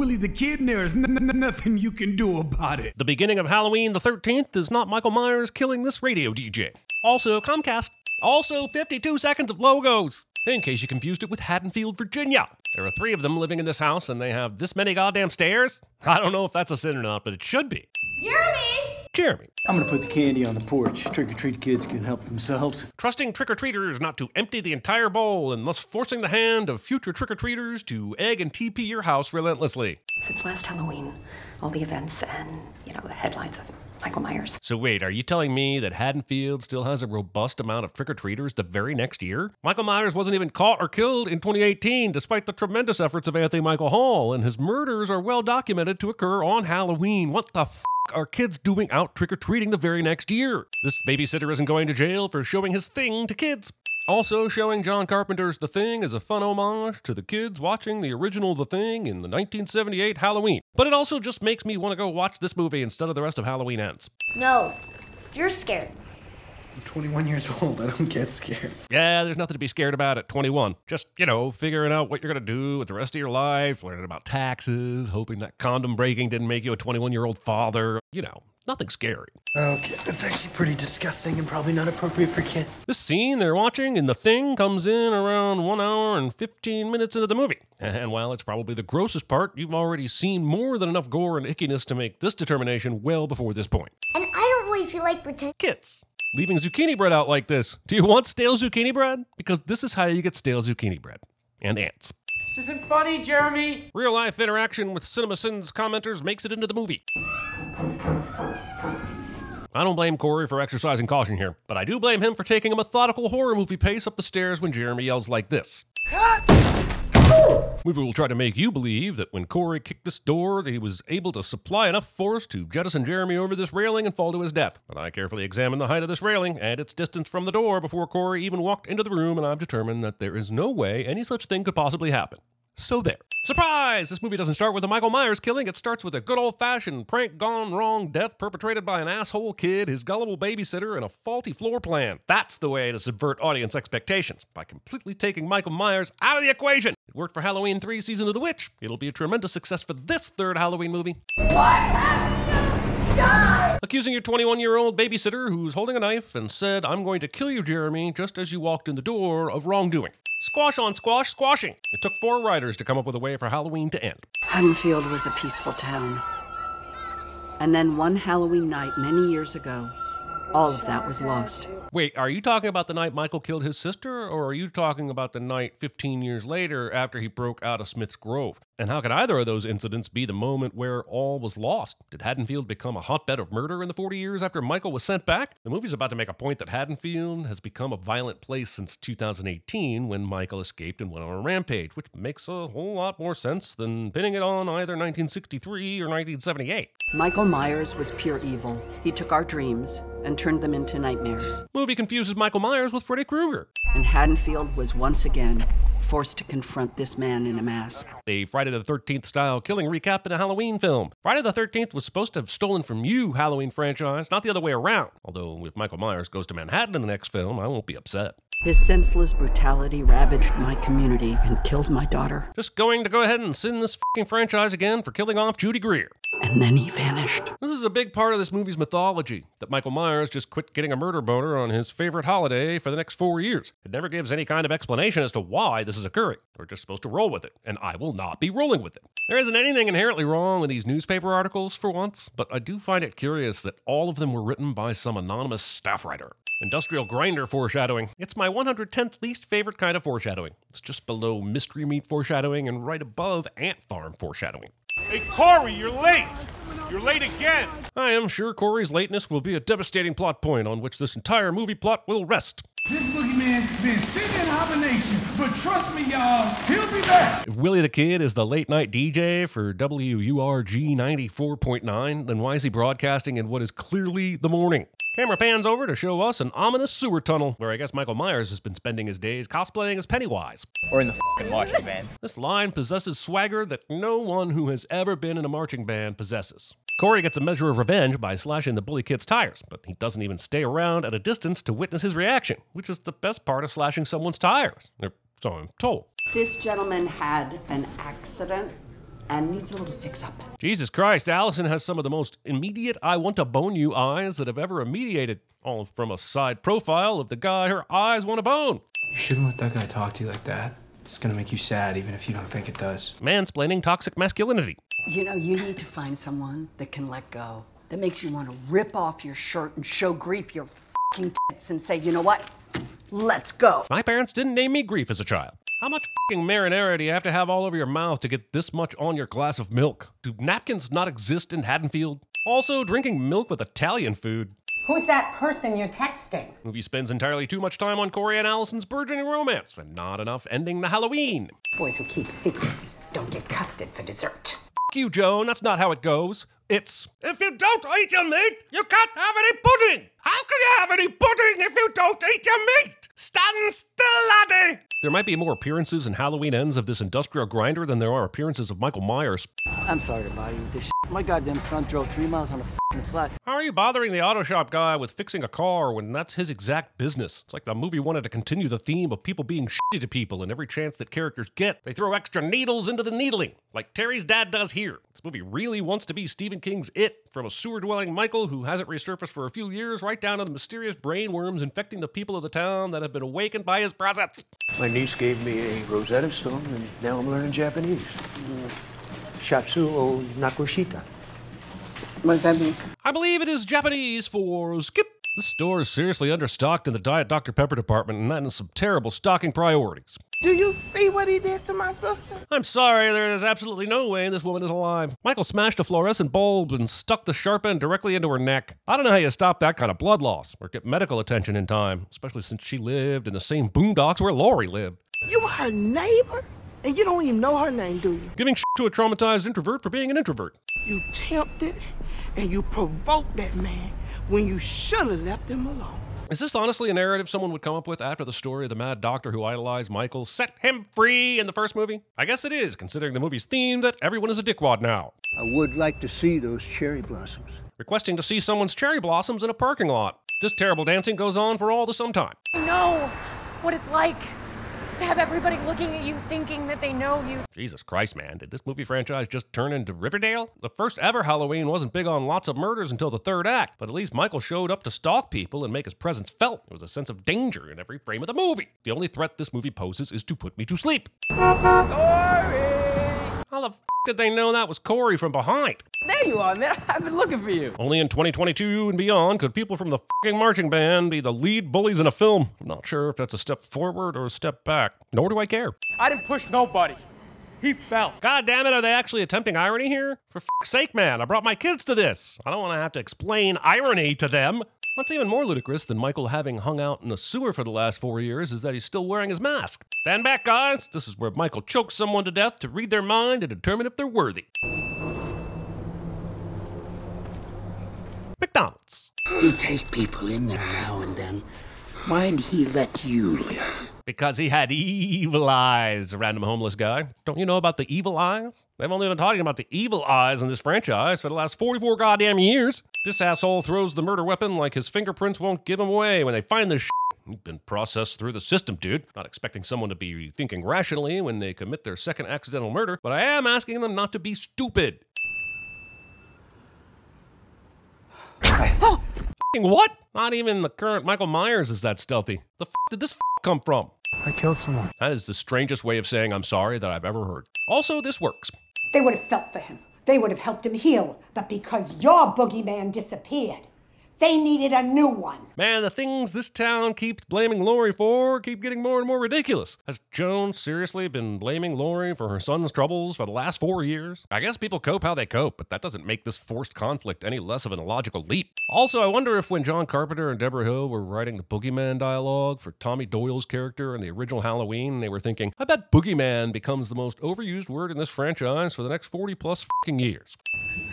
Willie the Kid, and there's nothing you can do about it. The beginning of Halloween the 13th is not Michael Myers killing this radio DJ. Also Comcast. Also 52 seconds of logos. In case you confused it with Haddonfield, Virginia. There are 3 of them living in this house and they have this many goddamn stairs. I don't know if that's a sin or not, but it should be. Jeremy. I'm gonna put the candy on the porch. Trick-or-treat kids can help themselves. Trusting trick-or-treaters not to empty the entire bowl and thus forcing the hand of future trick-or-treaters to egg and TP your house relentlessly. Since last Halloween, all the events and, you know, the headlines of Michael Myers. So wait, are you telling me that Haddonfield still has a robust amount of trick-or-treaters the very next year? Michael Myers wasn't even caught or killed in 2018, despite the tremendous efforts of Anthony Michael Hall, and his murders are well documented to occur on Halloween. What the f***? Are kids doing out trick-or-treating the very next year? This babysitter isn't going to jail for showing his thing to kids. Also, showing John Carpenter's The Thing is a fun homage to the kids watching the original The Thing in the 1978 Halloween. But it also just makes me want to go watch this movie instead of the rest of Halloween Ends. No, you're scared. I'm 21 years old, I don't get scared. Yeah, there's nothing to be scared about at 21. Just, you know, figuring out what you're gonna do with the rest of your life, learning about taxes, hoping that condom breaking didn't make you a 21-year-old father, you know. Nothing scary. Okay, that's actually pretty disgusting and probably not appropriate for kids. This scene they're watching in The Thing comes in around 1 hour and 15 minutes into the movie. And while it's probably the grossest part, you've already seen more than enough gore and ickiness to make this determination well before this point. And I don't really feel like pretending. Kids, leaving zucchini bread out like this. Do you want stale zucchini bread? Because this is how you get stale zucchini bread. And ants. This isn't funny, Jeremy. Real life interaction with CinemaSins commenters makes it into the movie. I don't blame Corey for exercising caution here, but I do blame him for taking a methodical horror movie pace up the stairs when Jeremy yells like this. Movie will try to make you believe that when Corey kicked this door that he was able to supply enough force to jettison Jeremy over this railing and fall to his death. But I carefully examined the height of this railing and its distance from the door before Corey even walked into the room, and I've determined that there is no way any such thing could possibly happen. So there. Surprise! This movie doesn't start with a Michael Myers killing. It starts with a good old-fashioned prank gone wrong death perpetrated by an asshole kid, his gullible babysitter, and a faulty floor plan. That's the way to subvert audience expectations, by completely taking Michael Myers out of the equation. It worked for Halloween 3 Season of the Witch. It'll be a tremendous success for this third Halloween movie. What happened? Die! Accusing your 21-year-old babysitter who's holding a knife and said, "I'm going to kill you, Jeremy," just as you walked in the door, of wrongdoing. Squash on squash, squashing. It took 4 writers to come up with a way for Halloween to end. Haddonfield was a peaceful town. And then one Halloween night many years ago, all of that was lost. Wait, are you talking about the night Michael killed his sister, or are you talking about the night 15 years later after he broke out of Smith's Grove? And how could either of those incidents be the moment where all was lost? Did Haddonfield become a hotbed of murder in the 40 years after Michael was sent back? The movie's about to make a point that Haddonfield has become a violent place since 2018 when Michael escaped and went on a rampage, which makes a whole lot more sense than pinning it on either 1963 or 1978. Michael Myers was pure evil. He took our dreams and turned them into nightmares. Movie confuses Michael Myers with Freddy Krueger. And Haddonfield was once again forced to confront this man in a mask. A Friday the 13th style killing recap in a Halloween film. Friday the 13th was supposed to have stolen from you, Halloween franchise, not the other way around. Although if Michael Myers goes to Manhattan in the next film, I won't be upset. His senseless brutality ravaged my community and killed my daughter. Just going to go ahead and sin this f***ing franchise again for killing off Judy Greer. And then he vanished. This is a big part of this movie's mythology, that Michael Myers just quit getting a murder boner on his favorite holiday for the next 4 years. It never gives any kind of explanation as to why this is occurring. We're just supposed to roll with it, and I will not be rolling with it. There isn't anything inherently wrong with these newspaper articles for once, but I do find it curious that all of them were written by some anonymous staff writer. Industrial grinder foreshadowing. It's my 110th least favorite kind of foreshadowing. It's just below mystery meat foreshadowing and right above ant farm foreshadowing. Hey, Corey, you're late! You're late again! I am sure Corey's lateness will be a devastating plot point on which this entire movie plot will rest. This boogeyman's been sitting in hibernation, but trust me, y'all, he'll be back! If Willie the Kid is the late-night DJ for WURG 94.9, then why is he broadcasting in what is clearly the morning? Camera pans over to show us an ominous sewer tunnel, where I guess Michael Myers has been spending his days cosplaying as Pennywise. Or in the f***ing marching band. This line possesses swagger that no one who has ever been in a marching band possesses. Corey gets a measure of revenge by slashing the bully kid's tires, but he doesn't even stay around at a distance to witness his reaction, which is the best part of slashing someone's tires, or so I'm told. This gentleman had an accident and needs a little fix-up. Jesus Christ, Allison has some of the most immediate I-want-to-bone-you eyes that have ever mediated. All from a side profile of the guy her eyes want to bone. You shouldn't let that guy talk to you like that. It's gonna make you sad, even if you don't think it does. Mansplaining toxic masculinity. You know, you need to find someone that can let go, that makes you want to rip off your shirt and show grief your f***ing tits and say, you know what? Let's go. My parents didn't name me Grief as a child. How much f***ing marinara do you have to have all over your mouth to get this much on your glass of milk? Do napkins not exist in Haddonfield? Also, drinking milk with Italian food. Who's that person you're texting? Movie spends entirely too much time on Corey and Allison's burgeoning romance, and not enough ending the Halloween. Boys who keep secrets don't get custard for dessert. F*** you, Joan, that's not how it goes. It's, if you don't eat your meat, you can't have any pudding! How can you have any pudding if you don't eat your meat? Stand still, laddie! There might be more appearances in Halloween Ends of this industrial grinder than there are appearances of Michael Myers. I'm sorry to bother you with this shit. My goddamn son drove 3 miles on a f***ing flat. How are you bothering the auto shop guy with fixing a car when that's his exact business? It's like the movie wanted to continue the theme of people being shitty to people and every chance that characters get, they throw extra needles into the needling, like Terry's dad does here. This movie really wants to be Stephen King's It, from a sewer-dwelling Michael who hasn't resurfaced for a few years right down to the mysterious brain worms infecting the people of the town that have been awakened by his presence. My niece gave me a Rosetta Stone and now I'm learning Japanese. Shatsu o Nakushita. What does that mean? I believe it is Japanese for skip. This store is seriously understocked in the Diet Dr. Pepper department, and that is some terrible stocking priorities. Do you see what he did to my sister? I'm sorry, there is absolutely no way this woman is alive. Michael smashed a fluorescent bulb and stuck the sharp end directly into her neck. I don't know how you stop that kind of blood loss or get medical attention in time, especially since she lived in the same boondocks where Lori lived. You are her neighbor? And you don't even know her name, do you? Giving shit to a traumatized introvert for being an introvert. You tempted and you provoked that man when you should have left him alone. Is this honestly a narrative someone would come up with after the story of the mad doctor who idolized Michael set him free in the first movie? I guess it is, considering the movie's theme that everyone is a dickwad now. I would like to see those cherry blossoms. Requesting to see someone's cherry blossoms in a parking lot. This terrible dancing goes on for all the sometime. I know what it's like to have everybody looking at you thinking that they know you. Jesus Christ, man, did this movie franchise just turn into Riverdale? The first ever Halloween wasn't big on lots of murders until the third act, but at least Michael showed up to stalk people and make his presence felt. There was a sense of danger in every frame of the movie. The only threat this movie poses is to put me to sleep. Sorry. How the f*** did they know that was Corey from behind? There you are, man. I've been looking for you. Only in 2022 and beyond could people from the f***ing marching band be the lead bullies in a film. I'm not sure if that's a step forward or a step back, nor do I care. I didn't push nobody. He fell. God damn it, are they actually attempting irony here? For f***'s sake, man, I brought my kids to this. I don't want to have to explain irony to them. What's even more ludicrous than Michael having hung out in a sewer for the last 4 years is that he's still wearing his mask. Stand back, guys. This is where Michael chokes someone to death to read their mind and determine if they're worthy. McDonald's. You take people in there now and then. Why'd he let you live? Because he had evil eyes, a random homeless guy. Don't you know about the evil eyes? They've only been talking about the evil eyes in this franchise for the last 44 goddamn years. This asshole throws the murder weapon like his fingerprints won't give him away when they find this shit. You've been processed through the system, dude. Not expecting someone to be thinking rationally when they commit their second accidental murder, but I am asking them not to be stupid. Oh! What? Not even the current Michael Myers is that stealthy. The f*** did this f*** come from? I killed someone. That is the strangest way of saying I'm sorry that I've ever heard. Also, this works. They would have felt for him. They would have helped him heal. But because your boogeyman disappeared, they needed a new one. Man, the things this town keeps blaming Lori for keep getting more and more ridiculous. Has Joan seriously been blaming Lori for her son's troubles for the last 4 years? I guess people cope how they cope, but that doesn't make this forced conflict any less of an illogical leap. Also, I wonder if when John Carpenter and Deborah Hill were writing the Boogeyman dialogue for Tommy Doyle's character in the original Halloween, they were thinking, I bet Boogeyman becomes the most overused word in this franchise for the next 40 plus fucking years.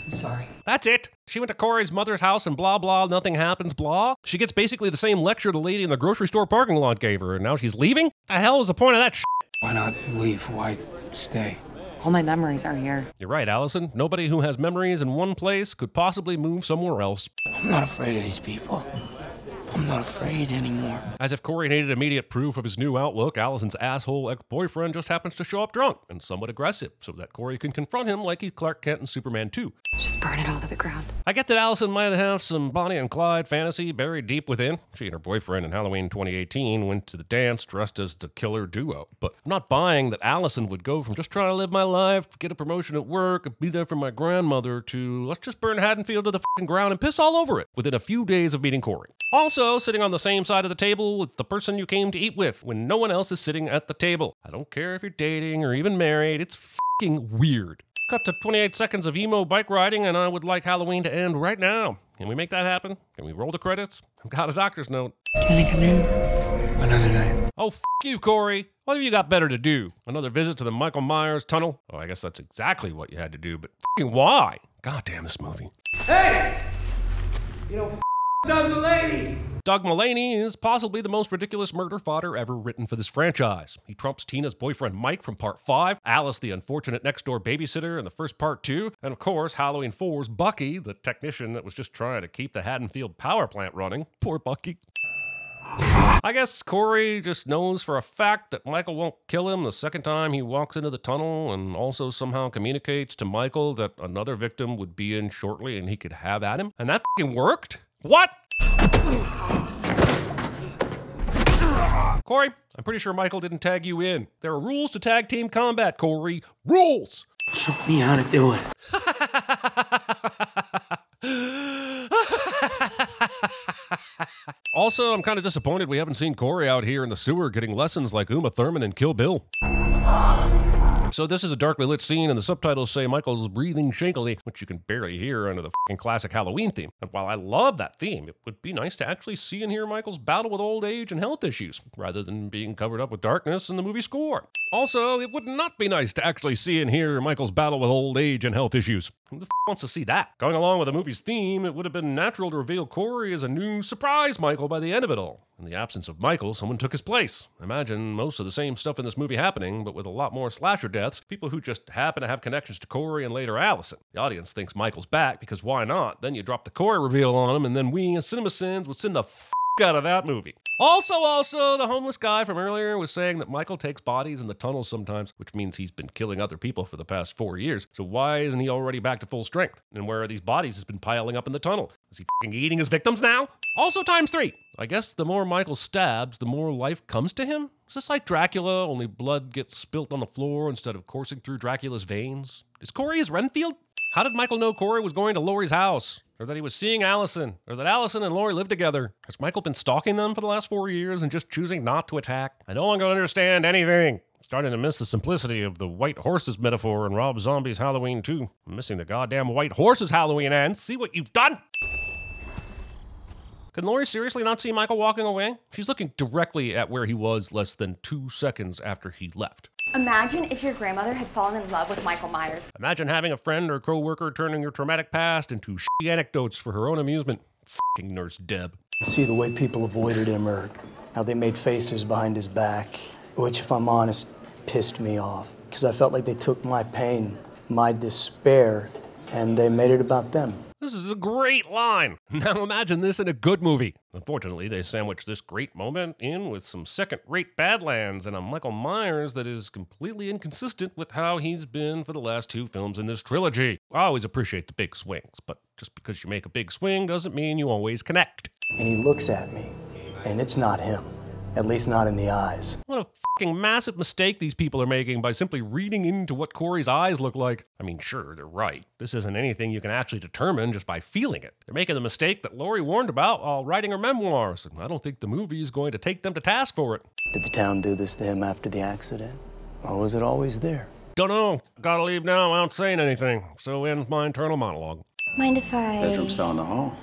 I'm sorry. That's it. She went to Corey's mother's house and blah, blah, nothing happens, blah. She gets basically the same lecture the lady in the grocery store parking lot gave her, and now she's leaving? The hell is the point of that shit? Why not leave? Why stay? All my memories are here. You're right, Allison. Nobody who has memories in one place could possibly move somewhere else. I'm not afraid of these people. I'm not afraid anymore. As if Corey needed immediate proof of his new outlook, Allison's asshole ex-boyfriend just happens to show up drunk and somewhat aggressive so that Corey can confront him like he's Clark Kent in Superman 2. Just burn it all to the ground. I get that Allison might have some Bonnie and Clyde fantasy buried deep within. She and her boyfriend in Halloween 2018 went to the dance dressed as the killer duo. But I'm not buying that Allison would go from just trying to live my life, get a promotion at work, and be there for my grandmother to let's just burn Haddonfield to the fucking ground and piss all over it within a few days of meeting Corey. Also, sitting on the same side of the table with the person you came to eat with when no one else is sitting at the table. I don't care if you're dating or even married, it's fucking weird. Cut to 28 seconds of emo bike riding and I would like Halloween to end right now. Can we make that happen? Can we roll the credits? I've got a doctor's note. Can I come in? Another night. Oh, f*** you, Corey. What have you got better to do? Another visit to the Michael Myers tunnel? Oh, I guess that's exactly what you had to do, but f***ing why? God damn this movie. Hey! You know, f*** Doug Mulaney! Doug Mulaney is possibly the most ridiculous murder fodder ever written for this franchise. He trumps Tina's boyfriend Mike from part 5, Alice the unfortunate next-door babysitter in the first part 2, and of course Halloween 4's Bucky, the technician that was just trying to keep the Haddonfield power plant running. Poor Bucky. I guess Corey just knows for a fact that Michael won't kill him the second time he walks into the tunnel, and also somehow communicates to Michael that another victim would be in shortly and he could have at him. And that fucking worked? What? Corey, I'm pretty sure Michael didn't tag you in. There are rules to tag team combat, Corey. Rules! Show me how to do it. Also, I'm kind of disappointed we haven't seen Corey out here in the sewer getting lessons like Uma Thurman in Kill Bill. So this is a darkly lit scene, and the subtitles say Michael's breathing shakily, which you can barely hear under the f***ing classic Halloween theme. And while I love that theme, it would be nice to actually see and hear Michael's battle with old age and health issues, rather than being covered up with darkness in the movie score. Also, it would not be nice to actually see and hear Michael's battle with old age and health issues. Who the f*** wants to see that? Going along with the movie's theme, it would have been natural to reveal Corey as a new surprise Michael by the end of it all. In the absence of Michael, someone took his place. Imagine most of the same stuff in this movie happening, but with a lot more slasher deaths, people who just happen to have connections to Corey and later Allison. The audience thinks Michael's back, because why not? Then you drop the Corey reveal on him, and then we as CinemaSins would send the f*** out of that movie. Also, the homeless guy from earlier was saying that Michael takes bodies in the tunnels sometimes, which means he's been killing other people for the past 4 years. So why isn't he already back to full strength? And where are these bodies has been piling up in the tunnel? Is he f***ing eating his victims now? Also times 3. I guess the more Michael stabs, the more life comes to him? Is this like Dracula, only blood gets spilt on the floor instead of coursing through Dracula's veins? Is Corey his Renfield? How did Michael know Corey was going to Laurie's house? Or that he was seeing Allison, or that Allison and Laurie lived together? Has Michael been stalking them for the last 4 years and just choosing not to attack? I no longer understand anything. I'm starting to miss the simplicity of the white horses metaphor in Rob Zombie's Halloween 2. I'm missing the goddamn white horses Halloween and see what you've done? Can Laurie seriously not see Michael walking away? She's looking directly at where he was less than 2 seconds after he left. Imagine if your grandmother had fallen in love with Michael Myers. Imagine having a friend or coworker turning your traumatic past into shitty anecdotes for her own amusement. Fucking Nurse Deb. You see the way people avoided him or how they made faces behind his back, which, if I'm honest, pissed me off. Because I felt like they took my pain, my despair, and they made it about them. This is a great line. Now imagine this in a good movie. Unfortunately, they sandwich this great moment in with some second-rate Badlands and a Michael Myers that is completely inconsistent with how he's been for the last 2 films in this trilogy. I always appreciate the big swings, but just because you make a big swing doesn't mean you always connect. And he looks at me, and it's not him. At least not in the eyes. What a fucking massive mistake these people are making by simply reading into what Corey's eyes look like. I mean, sure, they're right. This isn't anything you can actually determine just by feeling it. They're making the mistake that Laurie warned about while writing her memoirs, and I don't think the movie is going to take them to task for it. Did the town do this to him after the accident? Or was it always there? Don't know. Gotta leave now without saying anything. So ends my internal monologue. Mind if I... Bedroom's down the hall.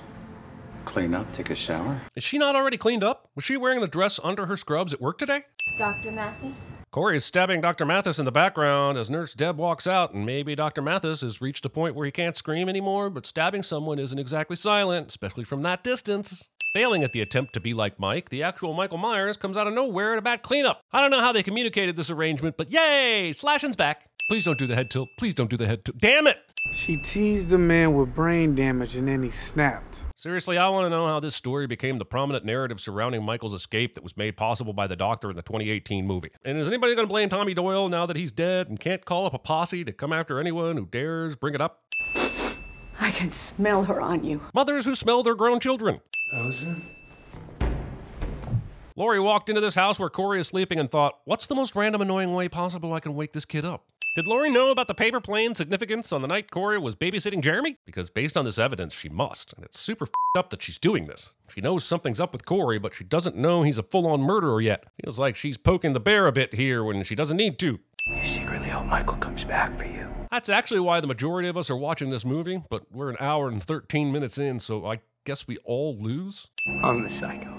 Clean up, take a shower. Is she not already cleaned up? Was she wearing the dress under her scrubs at work today? Dr. Mathis? Corey is stabbing Dr. Mathis in the background as Nurse Deb walks out, and maybe Dr. Mathis has reached a point where he can't scream anymore, but stabbing someone isn't exactly silent, especially from that distance. Failing at the attempt to be like Mike, the actual Michael Myers comes out of nowhere in a bad cleanup. I don't know how they communicated this arrangement, but yay! Slashin's back. Please don't do the head tilt. Please don't do the head tilt. Damn it! She teased the man with brain damage and then he snapped. Seriously, I want to know how this story became the prominent narrative surrounding Michael's escape that was made possible by the Doctor in the 2018 movie. And is anybody going to blame Tommy Doyle now that he's dead and can't call up a posse to come after anyone who dares bring it up? I can smell her on you. Mothers who smell their grown children. Allison? Lori walked into this house where Corey is sleeping and thought, what's the most random annoying way possible I can wake this kid up? Did Lori know about the paper plane significance on the night Corey was babysitting Jeremy? Because based on this evidence, she must, and it's super f***ed up that she's doing this. She knows something's up with Corey, but she doesn't know he's a full-on murderer yet. Feels like she's poking the bear a bit here when she doesn't need to. You secretly hope Michael comes back for you. That's actually why the majority of us are watching this movie, but we're an hour and 13 minutes in, so I guess we all lose? I'm the psycho.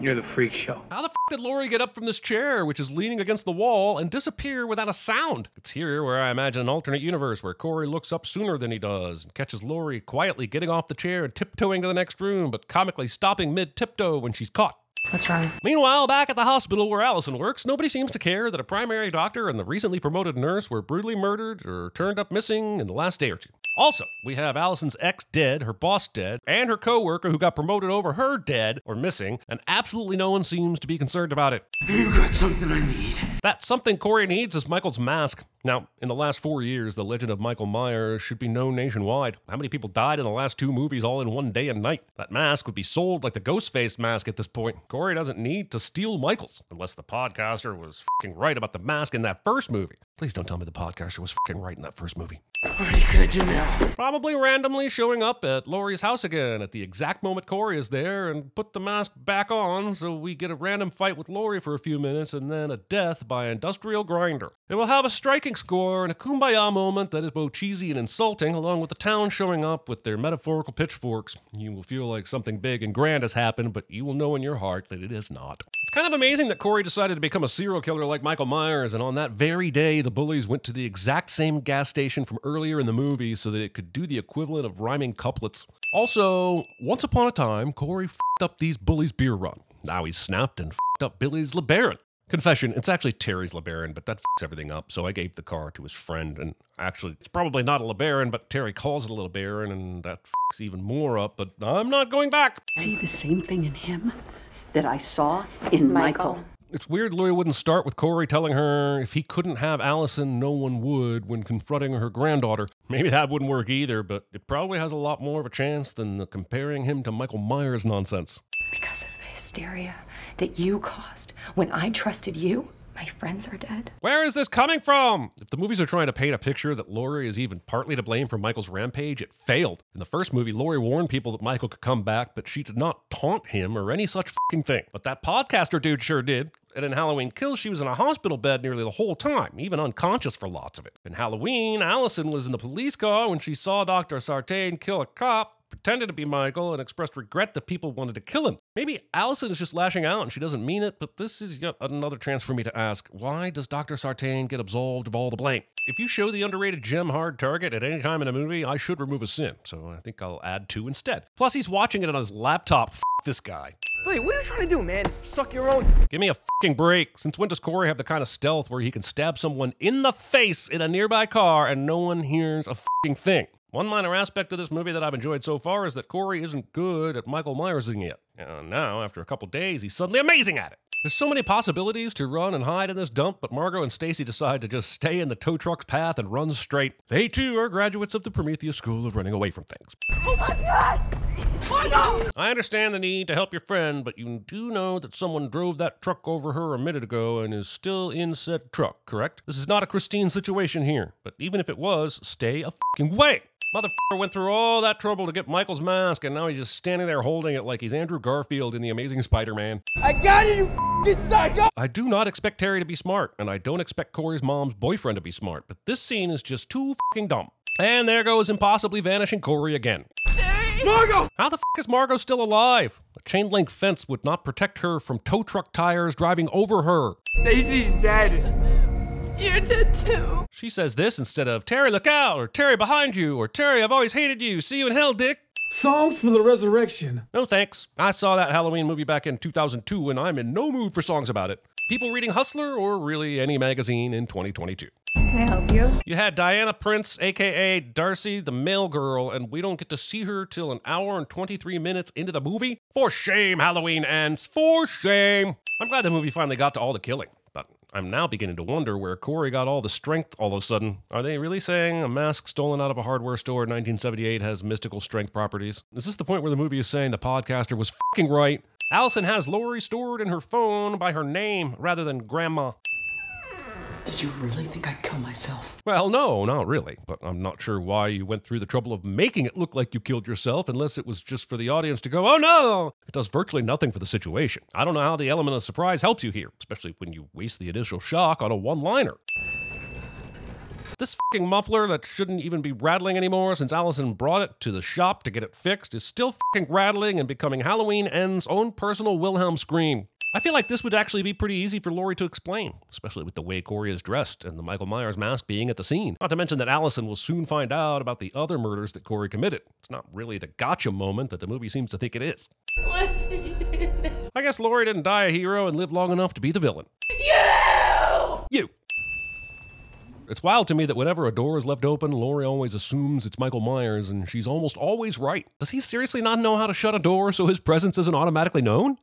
You're the freak show. How the f did Lori get up from this chair, which is leaning against the wall, and disappear without a sound? It's here where I imagine an alternate universe where Corey looks up sooner than he does and catches Lori quietly getting off the chair and tiptoeing to the next room, but comically stopping mid-tiptoe when she's caught. What's wrong? Meanwhile, back at the hospital where Allison works, nobody seems to care that a primary doctor and the recently promoted nurse were brutally murdered or turned up missing in the last day or two. Also, we have Allison's ex dead, her boss dead, and her coworker who got promoted over her dead or missing, and absolutely no one seems to be concerned about it. You got something I need. That something Corey needs is Michael's mask. Now, in the last 4 years, the legend of Michael Myers should be known nationwide. How many people died in the last 2 movies all in one day and night? That mask would be sold like the Ghostface mask at this point. Corey doesn't need to steal Michael's, unless the podcaster was f***ing right about the mask in that first movie. Please don't tell me the podcaster was f***ing right in that first movie. What are you gonna do now? Probably randomly showing up at Lori's house again at the exact moment Corey is there and put the mask back on so we get a random fight with Lori for a few minutes and then a death by industrial grinder. It will have a striking score and a kumbaya moment that is both cheesy and insulting, along with the town showing up with their metaphorical pitchforks. You will feel like something big and grand has happened, but you will know in your heart that it is not. It's kind of amazing that Corey decided to become a serial killer like Michael Myers, and on that very day, the bullies went to the exact same gas station from earlier in the movie so that it could do the equivalent of rhyming couplets. Also, once upon a time, Corey f***ed up these bullies' beer run. Now he's snapped and f***ed up Billy's LeBaron. Confession, it's actually Terry's LeBaron, but that f***s everything up, so I gave the car to his friend, and actually, it's probably not a LeBaron, but Terry calls it a LeBaron, and that f***s even more up, but I'm not going back. See the same thing in him that I saw in Michael. It's weird Lori wouldn't start with Corey telling her if he couldn't have Allison, no one would when confronting her granddaughter. Maybe that wouldn't work either, but it probably has a lot more of a chance than the comparing him to Michael Myers nonsense. Because of the hysteria that you caused when I trusted you, my friends are dead. Where is this coming from? If the movies are trying to paint a picture that Lori is even partly to blame for Michael's rampage, it failed. In the first movie, Lori warned people that Michael could come back, but she did not taunt him or any such fucking thing. But that podcaster dude sure did. And in Halloween Kills, she was in a hospital bed nearly the whole time, even unconscious for lots of it. In Halloween, Allison was in the police car when she saw Dr. Sartain kill a cop, pretended to be Michael, and expressed regret that people wanted to kill him. Maybe Allison is just lashing out and she doesn't mean it, but this is yet another chance for me to ask, why does Dr. Sartain get absolved of all the blame? If you show the underrated gem hard target at any time in a movie, I should remove a sin, so I think I'll add 2 instead. Plus, he's watching it on his laptop. F this guy. Billy, what are you trying to do, man? Suck your own. Give me a fucking break. Since when does Corey have the kind of stealth where he can stab someone in the face in a nearby car and no one hears a fucking thing? One minor aspect of this movie that I've enjoyed so far is that Corey isn't good at Michael Myers-ing yet. And now, after a couple days, he's suddenly amazing at it. There's so many possibilities to run and hide in this dump, but Margo and Stacy decide to just stay in the tow truck's path and run straight. They, too, are graduates of the Prometheus School of running away from things. Oh my God! Michael! I understand the need to help your friend, but you do know that someone drove that truck over her a minute ago and is still in said truck, correct? This is not a Christine situation here, but even if it was, stay a fucking way! Motherfucker went through all that trouble to get Michael's mask, and now he's just standing there holding it like he's Andrew Garfield in The Amazing Spider-Man. I got it, you f***ing psycho! I do not expect Terry to be smart, and I don't expect Corey's mom's boyfriend to be smart, but this scene is just too f***ing dumb. And there goes impossibly vanishing Corey again. Terry! Margo! How the f*** is Margo still alive? A chain link fence would not protect her from tow truck tires driving over her. Stacy's dead. You're dead too. She says this instead of, Terry, look out, or Terry, behind you, or Terry, I've always hated you, see you in hell, dick. Songs for the resurrection. No thanks. I saw that Halloween movie back in 2002, and I'm in no mood for songs about it. People reading Hustler or really any magazine in 2022. Can I help you? You had Diana Prince, aka Darcy the Mail Girl, and we don't get to see her till an hour and 23 minutes into the movie? For shame, Halloween Ends. For shame. I'm glad the movie finally got to all the killing, but I'm now beginning to wonder where Corey got all the strength all of a sudden. Are they really saying a mask stolen out of a hardware store in 1978 has mystical strength properties? Is this the point where the movie is saying the podcaster was fucking right? Allison has Lori stored in her phone by her name rather than grandma. Did you really think I'd kill myself? Well, no, not really, but I'm not sure why you went through the trouble of making it look like you killed yourself unless it was just for the audience to go, oh no! It does virtually nothing for the situation. I don't know how the element of surprise helps you here, especially when you waste the initial shock on a one-liner. This fucking muffler that shouldn't even be rattling anymore since Allison brought it to the shop to get it fixed is still fucking rattling and becoming Halloween Ends' own personal Wilhelm scream. I feel like this would actually be pretty easy for Lori to explain, especially with the way Corey is dressed and the Michael Myers mask being at the scene. Not to mention that Allison will soon find out about the other murders that Corey committed. It's not really the gotcha moment that the movie seems to think it is. What? I guess Lori didn't die a hero and live long enough to be the villain. You! It's wild to me that whenever a door is left open, Lori always assumes it's Michael Myers, and she's almost always right. Does he seriously not know how to shut a door so his presence isn't automatically known?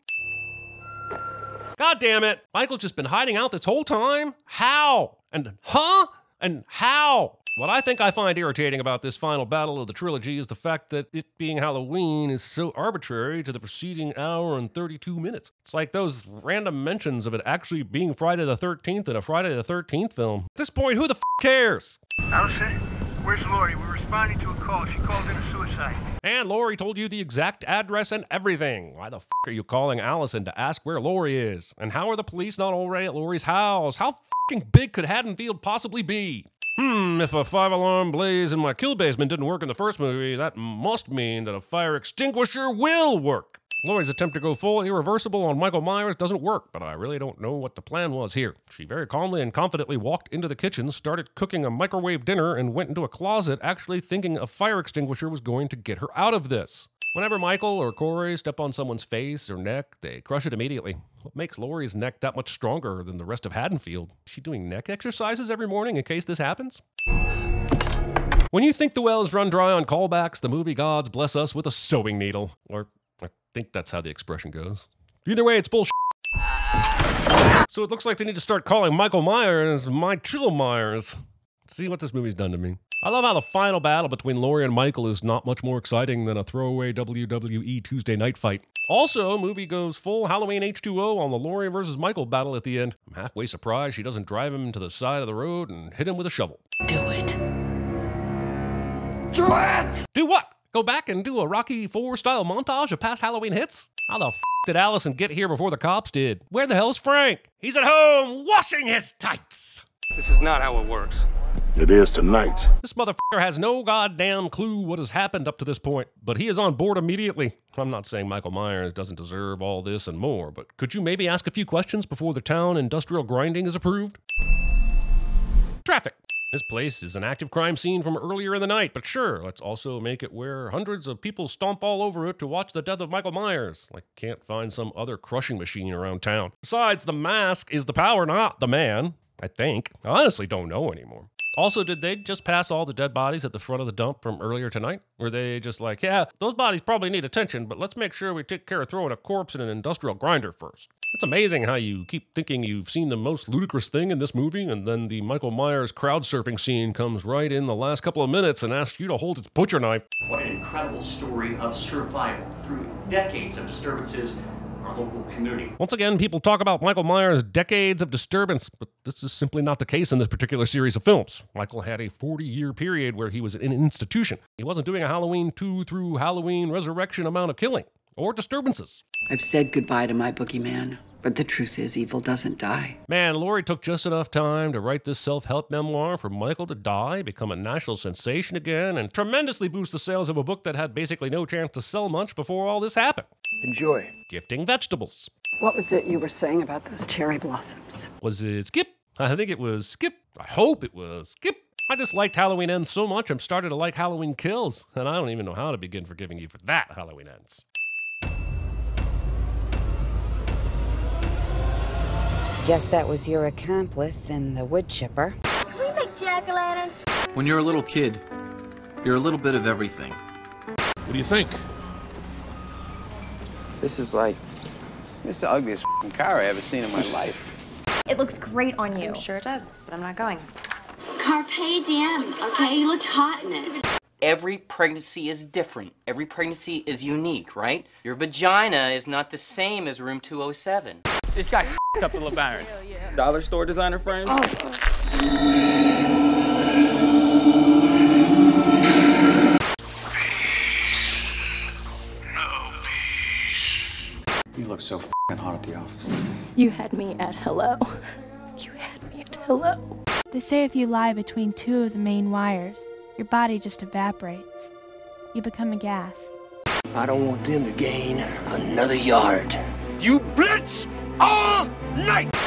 God damn it! Michael's just been hiding out this whole time? How? And huh? And how? What I think I find irritating about this final battle of the trilogy is the fact that it being Halloween is so arbitrary to the preceding hour and 32 minutes. It's like those random mentions of it actually being Friday the 13th in a Friday the 13th film. At this point, who the f*** cares? Allison, where's Lori? We're responding to a call. She called in a suicide. And Lori told you the exact address and everything. Why the f*** are you calling Allison to ask where Lori is? And how are the police not already at Lori's house? How f***ing big could Haddonfield possibly be? If a 5-alarm blaze in my kill basement didn't work in the first movie, that must mean that a fire extinguisher will work. Lori's attempt to go full irreversible on Michael Myers doesn't work, but I really don't know what the plan was here. She very calmly and confidently walked into the kitchen, started cooking a microwave dinner, and went into a closet, actually thinking a fire extinguisher was going to get her out of this. Whenever Michael or Corey step on someone's face or neck, they crush it immediately. What makes Lori's neck that much stronger than the rest of Haddonfield? Is she doing neck exercises every morning in case this happens? When you think the well is run dry on callbacks, the movie gods bless us with a sewing needle. Or I think that's how the expression goes. Either way, it's bullshit. So it looks like they need to start calling Michael Myers my Chill Myers. See what this movie's done to me. I love how the final battle between Lori and Michael is not much more exciting than a throwaway WWE Tuesday night fight. Also, movie goes full Halloween H2O on the Lori versus Michael battle at the end. I'm halfway surprised she doesn't drive him to the side of the road and hit him with a shovel. Do it. Do it! Do what? Go back and do a Rocky IV style montage of past Halloween hits? How the f*** did Allison get here before the cops did? Where the hell's Frank? He's at home washing his tights. This is not how it works. It is tonight. This motherfucker has no goddamn clue what has happened up to this point, but he is on board immediately. I'm not saying Michael Myers doesn't deserve all this and more, but could you maybe ask a few questions before the town industrial grinding is approved? Traffic. This place is an active crime scene from earlier in the night, but sure, let's also make it where hundreds of people stomp all over it to watch the death of Michael Myers. Like, can't find some other crushing machine around town. Besides, the mask is the power, not the man, I think. I honestly don't know anymore. Also, did they just pass all the dead bodies at the front of the dump from earlier tonight? Were they just like, yeah, those bodies probably need attention, but let's make sure we take care of throwing a corpse in an industrial grinder first. It's amazing how you keep thinking you've seen the most ludicrous thing in this movie, and then the Michael Myers crowd surfing scene comes right in the last couple of minutes and asks you to hold its butcher knife. What an incredible story of survival through decades of disturbances. Local community. Once again, people talk about Michael Myers' decades of disturbance, but this is simply not the case in this particular series of films. Michael had a 40-year period where he was in an institution. He wasn't doing a Halloween 2 through Halloween Resurrection amount of killing or disturbances. I've said goodbye to my boogeyman, but the truth is evil doesn't die. Man, Lori took just enough time to write this self-help memoir for Michael to die, become a national sensation again, and tremendously boost the sales of a book that had basically no chance to sell much before all this happened. Enjoy. Gifting vegetables. What was it you were saying about those cherry blossoms? Was it Skip? I think it was Skip. I hope it was Skip. I just liked Halloween Ends so much I'm starting to like Halloween Kills, and I don't even know how to begin forgiving you for that, Halloween Ends. Guess that was your accomplice in the wood chipper. Can we make jack-o'-lanterns. When you're a little kid, you're a little bit of everything. What do you think? This is the ugliest f***ing car I ever seen in my life. It looks great on you. I'm sure it does, but I'm not going. Carpe diem, okay? You looked hot in it. Every pregnancy is different. Every pregnancy is unique, right? Your vagina is not the same as room 207. This guy f***ed up the LeBaron. Yeah. Dollar store designer friends? Oh. No peace. You look so f***ing hot at the office today. You had me at hello. You had me at hello. They say if you lie between two of the main wires, your body just evaporates. You become a gas. I don't want them to gain another yard. You blitz all night!